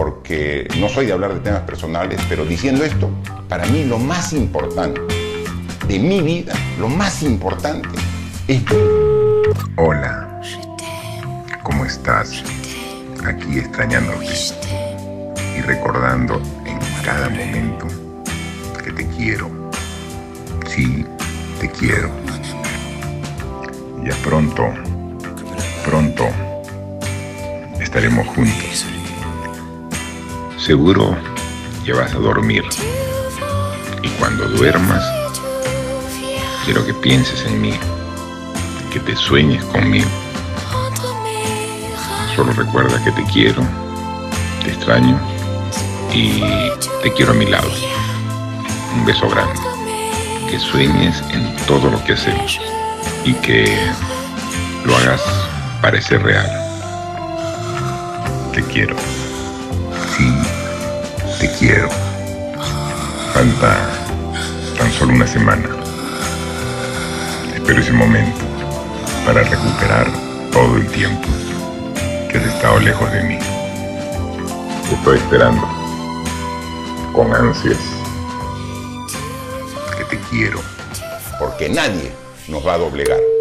porque no soy de hablar de temas personales, pero diciendo esto, para mí lo más importante de mi vida, lo más importante es... Hola, ¿cómo estás? Aquí extrañándote y recordando en cada momento que te quiero. Sí, te quiero. Ya pronto estaremos juntos. Seguro ya vas a dormir. Y cuando duermas, quiero que pienses en mí, que te sueñes conmigo. Solo recuerda que te quiero, te extraño y te quiero a mi lado. Un beso grande. Que sueñes en todo lo que hacemos y que lo hagas parecer real. Te quiero. Sí, te quiero. Falta tan solo una semana. Espero ese momento para recuperar todo el tiempo que has estado lejos de mí. Te estoy esperando con ansias. Que te quiero. Porque nadie nos va a doblegar.